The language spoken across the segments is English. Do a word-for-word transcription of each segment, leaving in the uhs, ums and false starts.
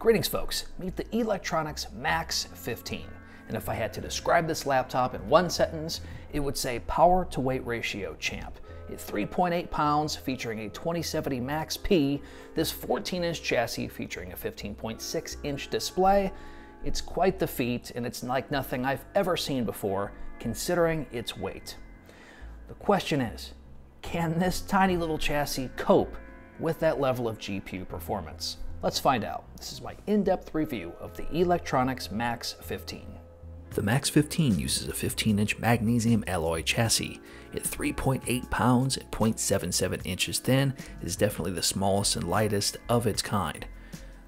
Greetings folks, meet the Eluktronics Max fifteen. And if I had to describe this laptop in one sentence, it would say power to weight ratio champ. At three point eight pounds, featuring a twenty seventy Max P, this fourteen inch chassis featuring a fifteen point six inch display, it's quite the feat, and it's like nothing I've ever seen before, considering its weight. The question is, can this tiny little chassis cope with that level of G P U performance? Let's find out. This is my in-depth review of the Eluktronics Max fifteen. The Max fifteen uses a fifteen inch magnesium alloy chassis. At three point eight pounds and zero point seven seven inches thin, it is definitely the smallest and lightest of its kind.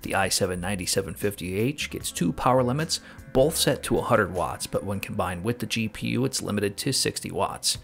The i seven ninety-seven fifty H gets two power limits, both set to one hundred watts, but when combined with the G P U, it's limited to sixty watts.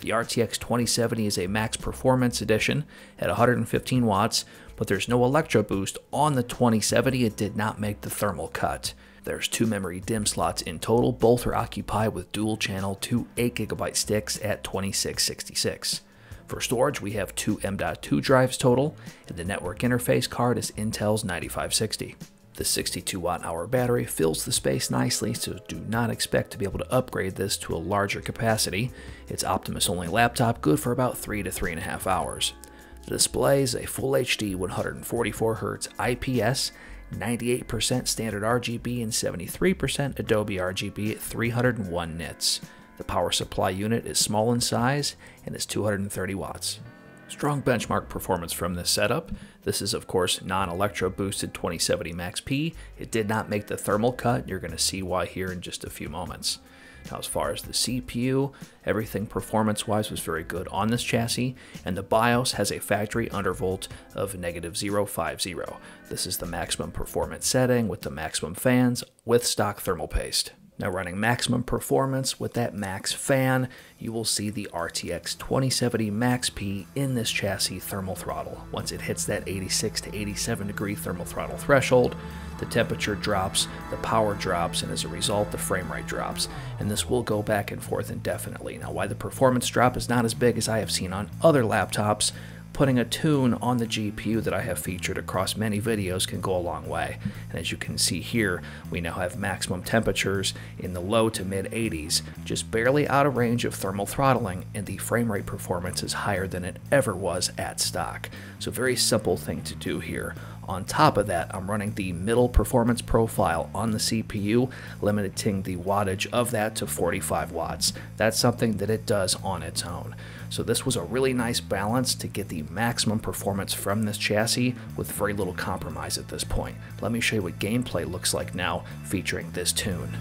The R T X twenty seventy is a max performance edition at one hundred fifteen watts, but there's no Electra Boost on the twenty seventy. It did not make the thermal cut. There's two memory DIMM slots in total. Both are occupied with dual channel two eight gigabyte sticks at twenty-six sixty-six. For storage, we have two M dot two drives total, and the network interface card is Intel's ninety-five sixty. The sixty-two watt hour battery fills the space nicely, so do not expect to be able to upgrade this to a larger capacity. It's Optimus only laptop, good for about three to three and a half hours. The display is a Full H D one hundred forty-four hertz I P S, ninety-eight percent standard R G B and seventy-three percent Adobe R G B at three hundred one nits. The power supply unit is small in size and is two hundred thirty watts. Strong benchmark performance from this setup. This is of course non-Electra boosted twenty seventy Max P. It did not make the thermal cut. You're going to see why here in just a few moments. Now, as far as the C P U, everything performance wise was very good on this chassis, and the BIOS has a factory undervolt of negative zero point five zero. This is the maximum performance setting with the maximum fans with stock thermal paste. Now, running maximum performance with that max fan, you will see the R T X twenty seventy Max P in this chassis thermal throttle. Once it hits that eighty-six to eighty-seven degree thermal throttle threshold, the temperature drops, the power drops, and as a result, the frame rate drops. And this will go back and forth indefinitely. Now, why the performance drop is not as big as I have seen on other laptops, putting a tune on the G P U that I have featured across many videos can go a long way. And as you can see here, we now have maximum temperatures in the low to mid eighties, just barely out of range of thermal throttling, and the frame rate performance is higher than it ever was at stock. So very simple thing to do here. On top of that, I'm running the middle performance profile on the C P U, limiting the wattage of that to forty-five watts. That's something that it does on its own. So this was a really nice balance to get the maximum performance from this chassis with very little compromise at this point. Let me show you what gameplay looks like now featuring this tune.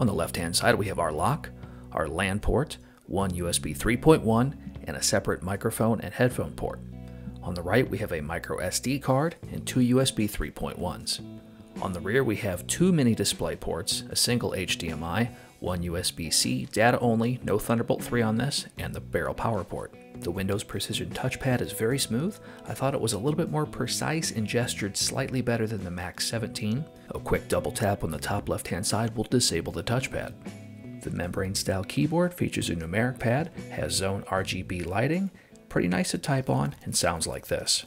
On the left-hand side, we have our lock, our LAN port, one U S B three point one, and a separate microphone and headphone port. On the right, we have a micro S D card and two U S B three point ones. On the rear, we have two mini display ports, a single H D M I, one U S B C, data only, no Thunderbolt three on this, and the barrel power port. The Windows Precision Touchpad is very smooth. I thought it was a little bit more precise and gestured slightly better than the Max seventeen. A quick double tap on the top left-hand side will disable the touchpad. The membrane-style keyboard features a numeric pad, has zone R G B lighting, pretty nice to type on, and sounds like this.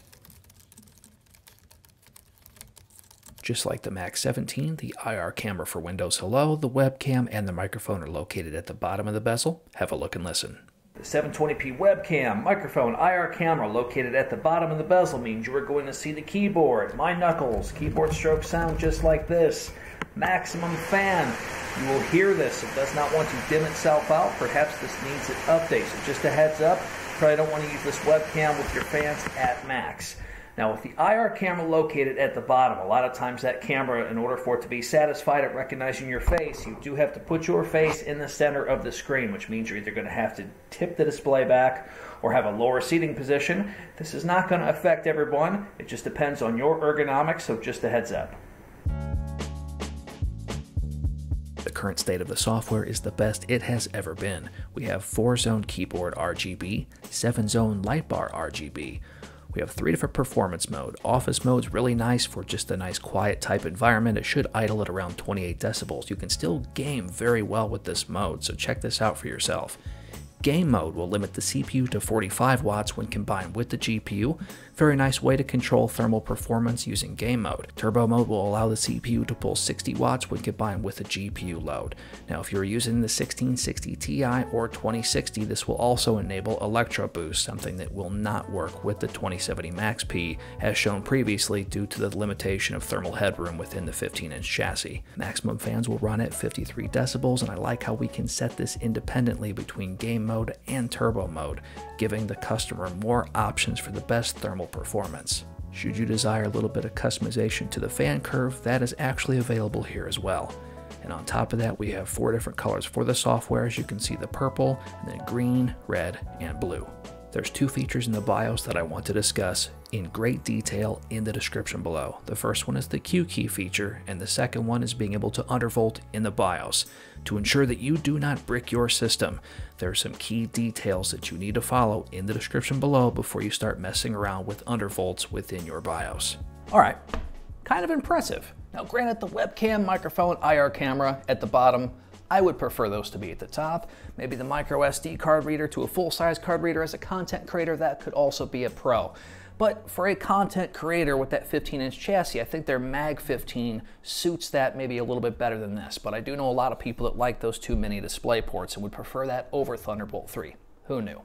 Just like the Max seventeen, the I R camera for Windows Hello, the webcam, and the microphone are located at the bottom of the bezel. Have a look and listen. The seven twenty p webcam, microphone, I R camera located at the bottom of the bezel means you are going to see the keyboard, my knuckles, keyboard strokes sound just like this. Maximum fan. You will hear this. It does not want to dim itself out. Perhaps this needs an update. So just a heads up, probably don't want to use this webcam with your fans at max. Now with the I R camera located at the bottom, a lot of times that camera, in order for it to be satisfied at recognizing your face, you do have to put your face in the center of the screen, which means you're either going to have to tip the display back or have a lower seating position. This is not going to affect everyone. It just depends on your ergonomics, so just a heads up. The current state of the software is the best it has ever been. We have four zone keyboard R G B, seven zone light bar R G B, we have three different performance modes. Office mode's really nice for just a nice quiet type environment. It should idle at around twenty-eight decibels. You can still game very well with this mode, so check this out for yourself. Game mode will limit the C P U to forty-five watts when combined with the G P U. Very nice way to control thermal performance using game mode. Turbo mode will allow the C P U to pull sixty watts when combined with a G P U load. Now if you're using the sixteen sixty T I or twenty sixty, this will also enable Electra Boost, something that will not work with the twenty seventy Max P, as shown previously due to the limitation of thermal headroom within the fifteen inch chassis. Maximum fans will run at fifty-three decibels, and I like how we can set this independently between game mode Mode and turbo mode, giving the customer more options for the best thermal performance. Should you desire a little bit of customization to the fan curve, that is actually available here as well. And on top of that, we have four different colors for the software, as you can see the purple, and then green, red, and blue. There's two features in the BIOS that I want to discuss in great detail in the description below. The first one is the Q key feature, and the second one is being able to undervolt in the BIOS to ensure that you do not brick your system. There are some key details that you need to follow in the description below before you start messing around with undervolts within your BIOS. All right, kind of impressive. Now granted, the webcam, microphone, I R camera at the bottom, I would prefer those to be at the top. Maybe the micro S D card reader to a full-size card reader. As a content creator, that could also be a pro. But for a content creator with that fifteen inch chassis, I think their Mag fifteen suits that maybe a little bit better than this. But I do know a lot of people that like those two mini display ports and would prefer that over Thunderbolt three. Who knew?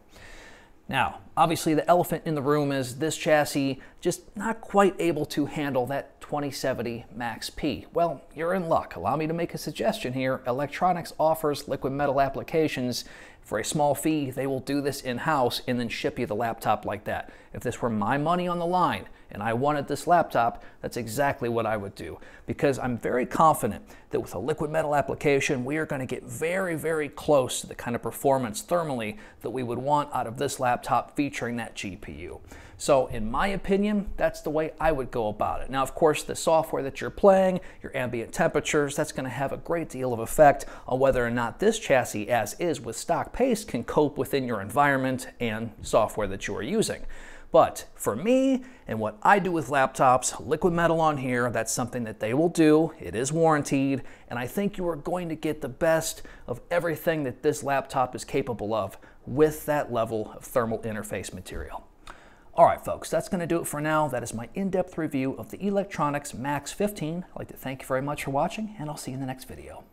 Now, obviously the elephant in the room is this chassis just not quite able to handle that twenty seventy Max P. Well, you're in luck. Allow me to make a suggestion here. Eluktronics offers liquid metal applications. For a small fee, they will do this in-house and then ship you the laptop like that. If this were my money on the line and I wanted this laptop, that's exactly what I would do, because I'm very confident that with a liquid metal application, we are going to get very, very close to the kind of performance thermally that we would want out of this laptop featuring that G P U. So in my opinion, that's the way I would go about it. Now, of course, the software that you're playing, your ambient temperatures, that's going to have a great deal of effect on whether or not this chassis as is with stock paste can cope within your environment and software that you are using. But for me and what I do with laptops, liquid metal on here, that's something that they will do. It is warranted, and I think you are going to get the best of everything that this laptop is capable of with that level of thermal interface material. All right, folks, that's going to do it for now. That is my in-depth review of the Eluktronics Max fifteen. I'd like to thank you very much for watching, and I'll see you in the next video.